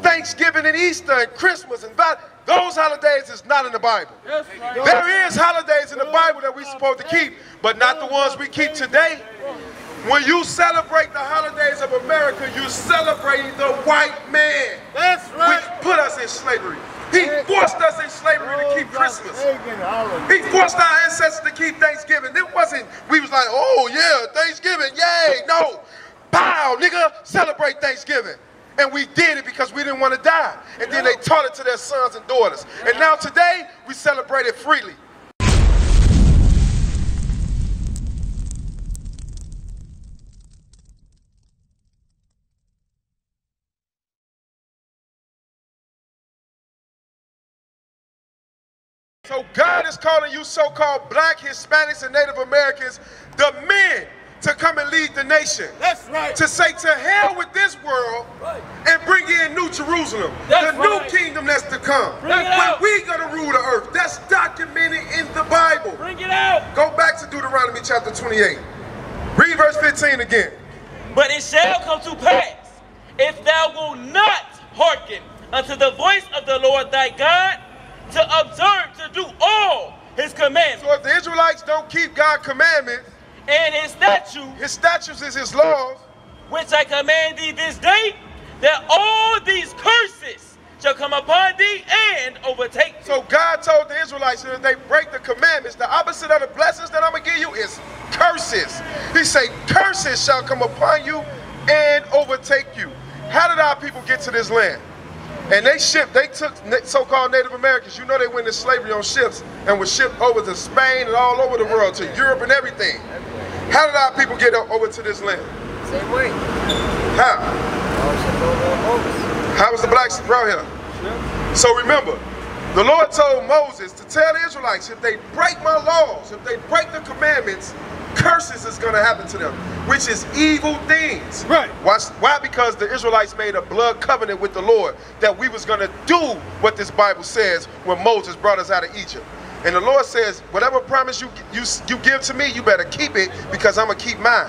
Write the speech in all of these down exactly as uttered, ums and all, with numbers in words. Thanksgiving and Easter and Christmas and that, those holidays is not in the Bible. Yes, right. There is holidays in the Bible that we're supposed to keep, but not the ones we keep today. When you celebrate the holidays of America, you're celebrating the white man. That's right. Which put us in slavery. He forced us in slavery to keep Christmas. He forced our ancestors to keep Thanksgiving. It wasn't, we was like, oh yeah, Thanksgiving, yay. No, pow, nigga, celebrate Thanksgiving. And we did it because we didn't want to die. And then they taught it to their sons and daughters. And now today, we celebrate it freely. So God is calling you so-called black, Hispanics, and Native Americans, the men, to come and lead the nation. That's right. To say to hell with this world and bring in New Jerusalem, that's the right. New kingdom that's to come. Bring that's when we're going to rule the earth. That's documented in the Bible. Bring it out. Go back to Deuteronomy chapter twenty-eight. Read verse fifteen again. But it shall come to pass, if thou wilt not hearken unto the voice of the Lord thy God, to observe to do all his commandments. So if the Israelites don't keep God's commandments, and his statutes. His statutes is his laws. Which I command thee this day, that all these curses shall come upon thee and overtake thee. So God told the Israelites that if they break the commandments, the opposite of the blessings that I'm going to give you is curses. He said, curses shall come upon you and overtake you. How did our people get to this land? And they shipped, they took so-called Native Americans. You know they went into slavery on ships and were shipped over to Spain and all over the world, to Europe and everything. How did our people get over to this land? Same way. How? How was the blacks around here? So remember, the Lord told Moses to tell the Israelites, if they break my laws, if they break the commandments, curses is going to happen to them, which is evil things. Right. Why? Why? Because the Israelites made a blood covenant with the Lord that we was going to do what this Bible says when Moses brought us out of Egypt. And the Lord says, whatever promise you, you, you give to me, you better keep it because I'm going to keep mine.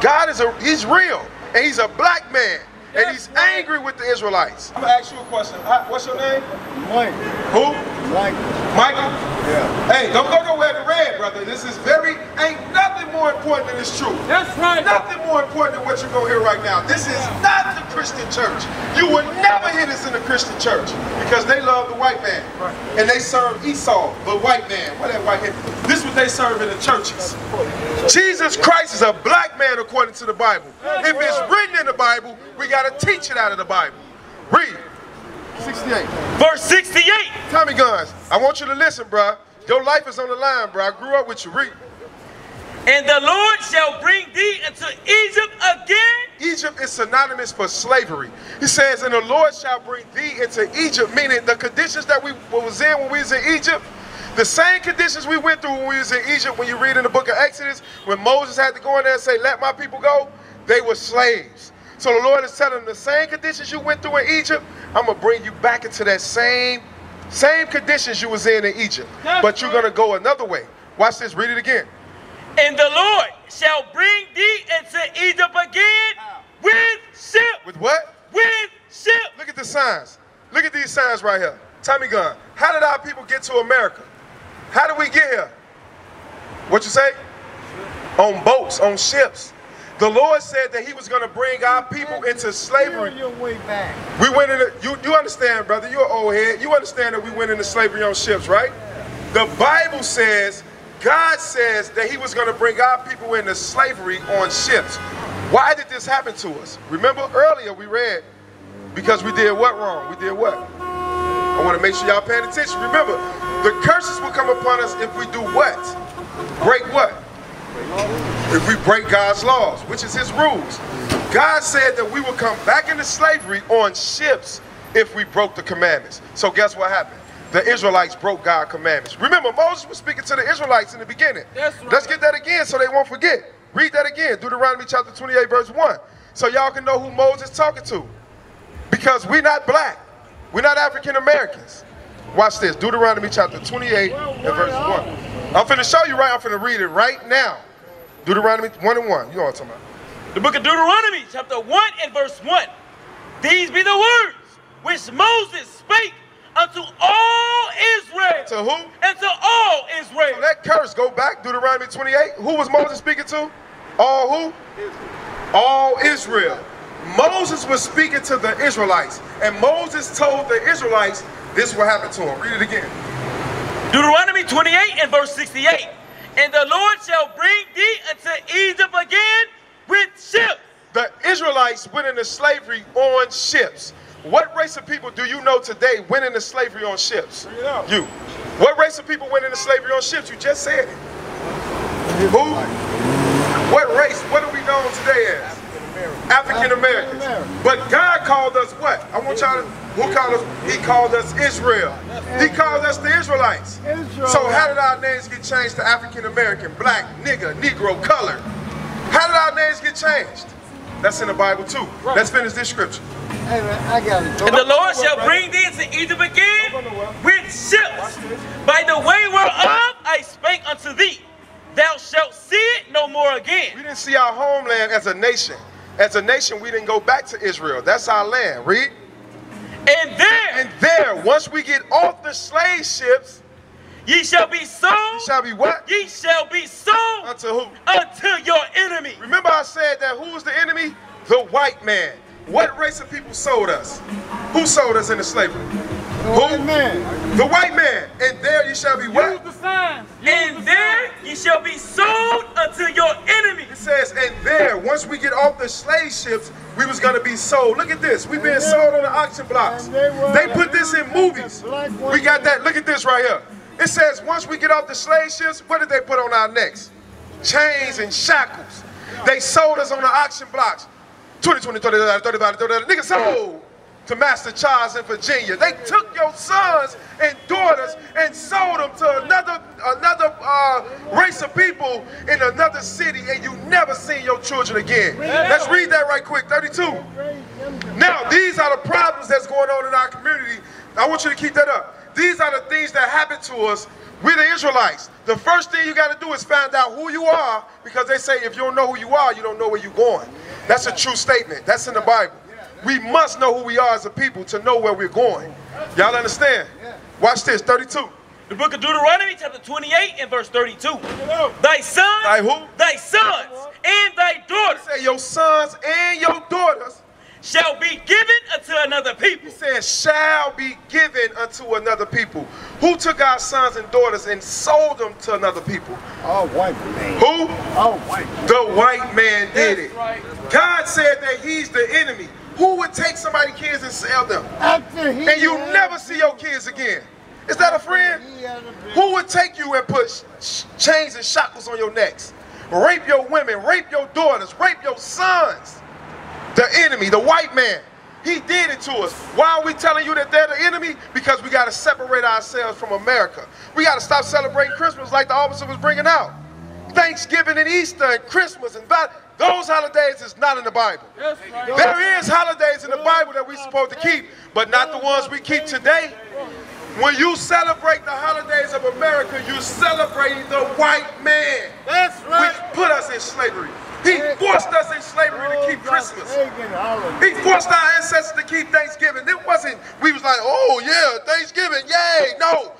God is a, he's real, and he's a black man, and he's angry with the Israelites. I'm going to ask you a question. What's your name? Mike. Who? Mike. Michael? Yeah. Hey, don't go nowhere to red, brother. This is very, ain't nothing more important than this truth. That's right. Nothing more important than what you're going to hear right now. This is not the Christian church. You would never hear this in the Christian church because they love the white man. Right. And they serve Esau, the white man. What that white man? This is what they serve in the churches. Jesus Christ is a black man according to the Bible. If it's written in the Bible, we got to teach it out of the Bible. Read. sixty-eight. Verse sixty-eight. Tommy Guns, I want you to listen, bro. Your life is on the line, bro. I grew up with you. Read. And the Lord shall bring thee into Egypt again. Egypt is synonymous for slavery. He says, and the Lord shall bring thee into Egypt, meaning the conditions that we was in when we was in Egypt, the same conditions we went through when we was in Egypt. When you read in the book of Exodus, when Moses had to go in there and say, let my people go, they were slaves. So the Lord is telling them the same conditions you went through in Egypt, I'm going to bring you back into that same, same conditions you was in in Egypt. That's but you're going to go another way. Watch this. Read it again. And the Lord shall bring thee into Egypt again with ship. With what? With ship. Look at the signs. Look at these signs right here. Tommy Gunn, how did our people get to America? How did we get here? What you say? On boats, on ships. The Lord said that he was going to bring our people into slavery. Your way back. We went into, you, you understand, brother, you're an old head. You understand that we went into slavery on ships, right? The Bible says, God says that he was going to bring our people into slavery on ships. Why did this happen to us? Remember earlier we read, because we did what wrong? We did what? I want to make sure y'all paying attention. Remember, the curses will come upon us if we do what? Break what? If we break God's laws, which is his rules. God said that we would come back into slavery on ships if we broke the commandments. So guess what happened? the Israelites broke God's commandments. Remember, Moses was speaking to the Israelites in the beginning. That's right. Let's get that again so they won't forget. Read that again, Deuteronomy chapter twenty-eight, verse one, so y'all can know who Moses is talking to. Because we're not black. We're not African Americans. Watch this, Deuteronomy chapter twenty-eight and verse one. I'm finna show you right, I'm finna read it right now. Deuteronomy one and one, you know what I'm talking about. The book of Deuteronomy chapter one and verse one. These be the words which Moses spake unto all Israel. To who? And to all Israel. So that curse, go back, Deuteronomy twenty-eight. Who was Moses speaking to? All who? Israel. All Israel. Moses was speaking to the Israelites, and Moses told the Israelites this will happen to them. Read it again. Deuteronomy twenty-eight and verse sixty-eight. And the Lord shall bring thee unto Egypt again with ships. The Israelites went into slavery on ships. What race of people do you know today went into slavery on ships? You. What race of people went into slavery on ships? You just said it. Who? What race? What do we know today as? African Americans. But God called us what? I want y'all to, who called us? He called us Israel. He called us the Israelites. So how did our names get changed to African American, black, nigger, negro, colored? How did our names get changed? That's in the Bible too. Let's finish this scripture. Hey man, I got it. And the Lord shall bring thee into Egypt again with ships. By the way whereof I spake unto thee, thou shalt see it no more again. We didn't see our homeland as a nation. As a nation, we didn't go back to Israel. That's our land. Read. And there. And there, once we get off the slave ships, ye shall be sold. Ye shall be what? Ye shall be sold. Unto who? Unto your enemy. Remember I said that who is the enemy? The white man. What race of people sold us? Who sold us into slavery? The who? White man. The white man. And there you shall be what? Use the signs. Use and the there signs. You shall be sold unto your enemy. It says, and there, once we get off the slave ships, we was going to be sold. Look at this. We've been sold on the auction blocks. They, were, they put they this in movies. We got that. Look at this right here. It says, once we get off the slave ships, what did they put on our necks? Chains and shackles. They sold us on the auction blocks. twenty, twenty, thirty, thirty, thirty, thirty, niggas sold to Master Charles in Virginia. They took your sons and daughters and sold them to another another uh, race of people in another city, and you never seen your children again. Let's read that right quick, thirty-two. Now, these are the problems that's going on in our community. I want you to keep that up. These are the things that happen to us. We're the Israelites. The first thing you got to do is find out who you are, because they say if you don't know who you are, you don't know where you're going. That's a true statement. That's in the Bible. We must know who we are as a people to know where we're going. Y'all understand? Watch this, thirty-two. The book of Deuteronomy chapter twenty-eight and verse thirty-two. Thy sons, thy who? Thy sons and thy daughters. He said your sons and your daughters shall be given unto another people. He said shall be given unto another people. Who took our sons and daughters and sold them to another people? All white man. Who? All white man. The white man did it. That's right. That's right. God said that he's the enemy. Who would take somebody's kids and sell them? After he and you never see your kids again. Is that a friend? Who would take you and put chains and shackles on your necks? Rape your women, rape your daughters, rape your sons. The enemy, the white man, he did it to us. Why are we telling you that they're the enemy? Because we got to separate ourselves from America. We got to stop celebrating Christmas like the officer was bringing out. Thanksgiving and Easter and Christmas and Valentine's. Those holidays is not in the Bible. Yes, right. There is holidays in the Bible that we're supposed to keep, but not the ones we keep today. When you celebrate the holidays of America, you're celebrating the white man. That's right. Which put us in slavery. He forced us in slavery to keep Christmas. He forced our ancestors to keep Thanksgiving. It wasn't, we was like, oh yeah, Thanksgiving, yay, no.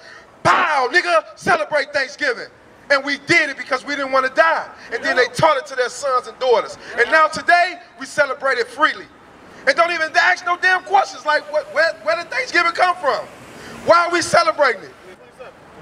Pow, nigga, celebrate Thanksgiving. And we did it because we didn't want to die. And then they taught it to their sons and daughters. And now today, we celebrate it freely. And don't even ask no damn questions like, what, where, where did Thanksgiving come from? Why are we celebrating it?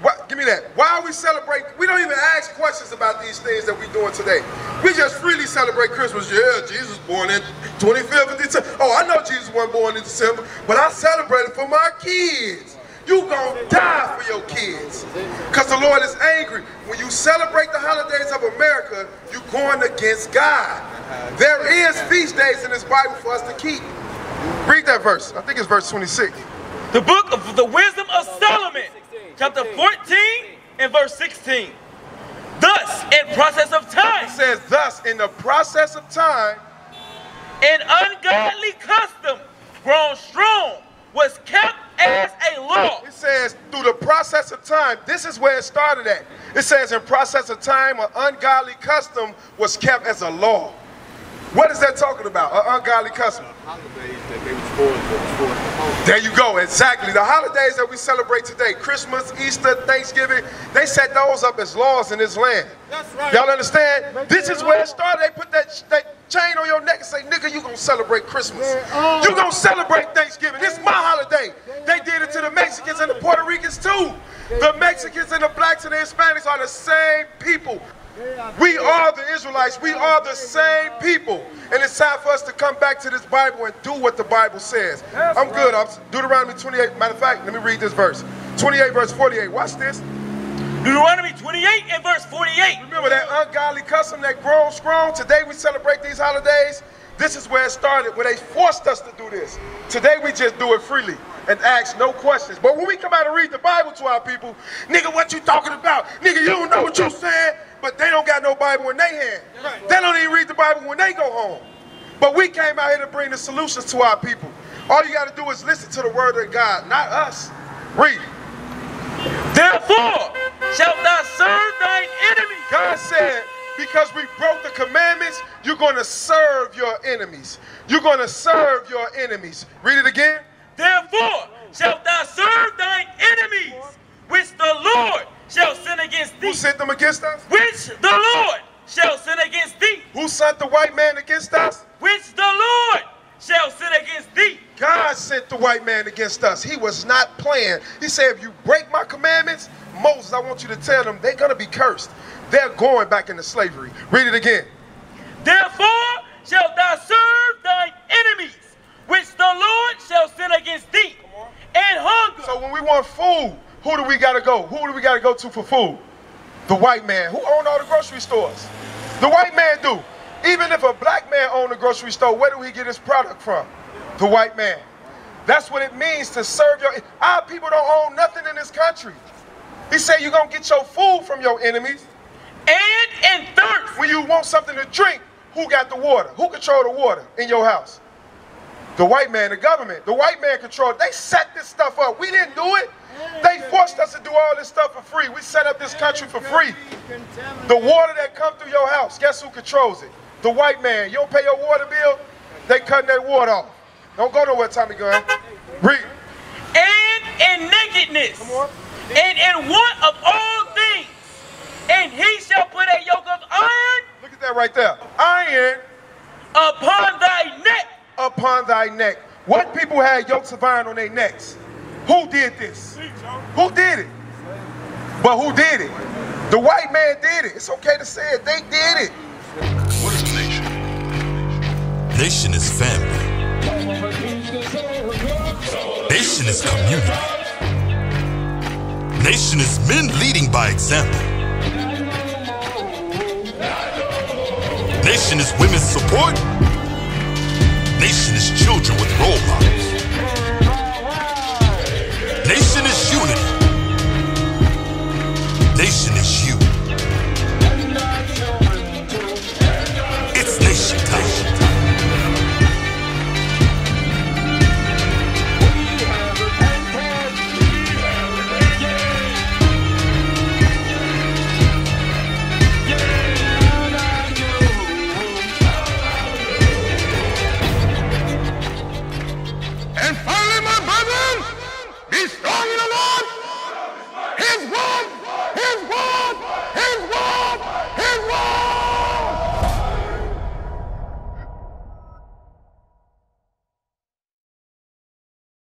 What, give me that. Why are we celebrating? We don't even ask questions about these things that we're doing today. We just freely celebrate Christmas. Yeah, Jesus born in twenty-fifth of December. Oh, I know Jesus wasn't born in December, but I celebrate it for my kids. You're going to die for your kids because the Lord is angry. When you celebrate the holidays of America, you're going against God. There is feast days in this Bible for us to keep. Read that verse. I think it's verse twenty-six. The book of the wisdom of Solomon, chapter fourteen and verse sixteen. Thus, in process of time. It says, thus, in the process of time, an ungodly custom grown strong was kept as a law. It says, through the process of time, this is where it started at. It says, in process of time, an ungodly custom was kept as a law. What is that talking about? An ungodly custom. There you go, exactly. The holidays that we celebrate today, Christmas, Easter, Thanksgiving, they set those up as laws in this land. That's right. Y'all understand? Make this is where it started. They put that, that chain on your neck and say, nigga, you gonna celebrate Christmas. You gonna celebrate Thanksgiving. It's my holiday. They did it to the Mexicans and the Puerto Ricans too. The Mexicans and the blacks and the Hispanics are the same people. We are the Israelites. We are the same people. And it's time for us to come back to this Bible and do what the Bible says. I'm good. I'm Deuteronomy twenty-eight. Matter of fact, let me read this verse. twenty-eight verse forty-eight. Watch this. Deuteronomy twenty-eight and verse forty-eight. Remember that ungodly custom that grown strong. Today we celebrate these holidays. This is where it started, where they forced us to do this. Today we just do it freely and ask no questions. But when we come out and read the Bible to our people, nigga, what you talking about? Nigga, you don't know what you said. But they don't got no Bible in their hand. Right. They don't even read the Bible when they go home. But we came out here to bring the solutions to our people. All you got to do is listen to the word of God, not us. Read it. Therefore shalt thou serve thine enemy. God said, because we broke the commandments, you're going to serve your enemies. You're going to serve your enemies. Read it again. Therefore shalt thou serve thine enemies, which the Lord shall sin against thee. Who sent them against us? Which the Lord shall sin against thee. Who sent the white man against us? Which the Lord shall sin against thee. God sent the white man against us. He was not playing. He said, if you break my commandments, Moses, I want you to tell them they're going to be cursed. They're going back into slavery. Read it again. Therefore shalt thou serve thine enemies, which the Lord shall sin against thee, and hunger. So when we want food, who do we got to go? Who do we got to go to for food? The white man. Who owned all the grocery stores? The white man do. Even if a black man owned a grocery store, where do he get his product from? The white man. That's what it means to serve your... Our people don't own nothing in this country. He said you're going to get your food from your enemies. And in thirst. When you want something to drink, who got the water? Who control the water in your house? The white man, the government. The white man controlled. They set this stuff up. We didn't do it. They forced us to do all this stuff for free. We set up this country for free. The water that comes through your house, guess who controls it? The white man. You don't pay your water bill, they cutting that water off. Don't go nowhere, Tommy Gunn. Read. And in nakedness, and in want of all things, and he shall put a yoke of iron. Look at that right there. Iron. Upon thy neck. Upon thy neck. What people had yokes of iron on their necks? Who did this? Who did it? But who did it? The white man did it. It's okay to say it. They did it. What is nation? Nation is family. Nation is community. Nation is men leading by example. Nation is women's support. Nation is children with role models. Nation is unity. Nation is